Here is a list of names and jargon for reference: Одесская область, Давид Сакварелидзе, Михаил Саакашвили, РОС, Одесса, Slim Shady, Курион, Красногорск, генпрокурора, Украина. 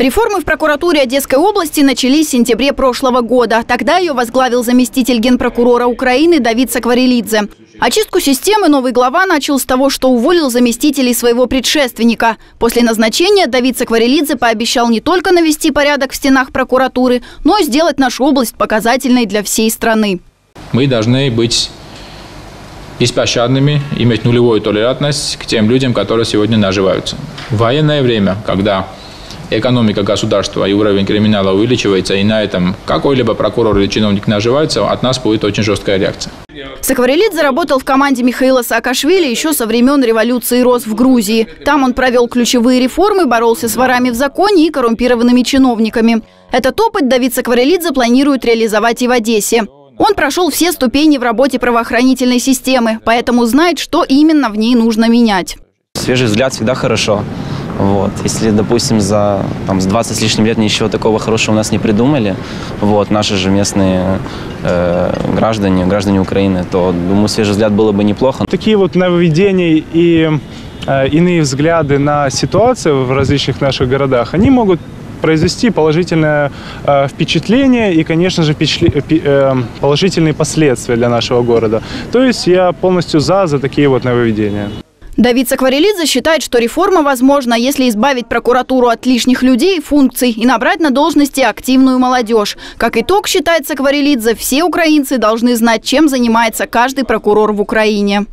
Реформы в прокуратуре Одесской области начались в сентябре прошлого года. Тогда ее возглавил заместитель генпрокурора Украины Давид Сакварелидзе. Очистку системы новый глава начал с того, что уволил заместителей своего предшественника. После назначения Давид Сакварелидзе пообещал не только навести порядок в стенах прокуратуры, но и сделать нашу область показательной для всей страны. Мы должны быть беспощадными, иметь нулевую толерантность к тем людям, которые сегодня наживаются. В военное время, когда экономика государства и уровень криминала увеличивается, и на этом какой-либо прокурор или чиновник наживается, от нас будет очень жесткая реакция. Сакварелидзе работал в команде Михаила Саакашвили еще со времен революции РОС в Грузии. Там он провел ключевые реформы, боролся с ворами в законе и коррумпированными чиновниками. Этот опыт Давид Сакварелидзе планирует реализовать и в Одессе. Он прошел все ступени в работе правоохранительной системы, поэтому знает, что именно в ней нужно менять. Свежий взгляд всегда хорошо. Вот. Если, допустим, с 20 с лишним лет ничего такого хорошего у нас не придумали, наши же местные граждане Украины, то, думаю, свежий взгляд было бы неплохо. Такие нововведения и иные взгляды на ситуацию в различных наших городах, они могут произвести положительное впечатление и, конечно же, положительные последствия для нашего города. То есть я полностью за такие нововведения. Давид Сакварелидзе считает, что реформа возможна, если избавить прокуратуру от лишних людей и функций и набрать на должности активную молодежь. Как итог, считает Сакварелидзе, все украинцы должны знать, чем занимается каждый прокурор в Украине.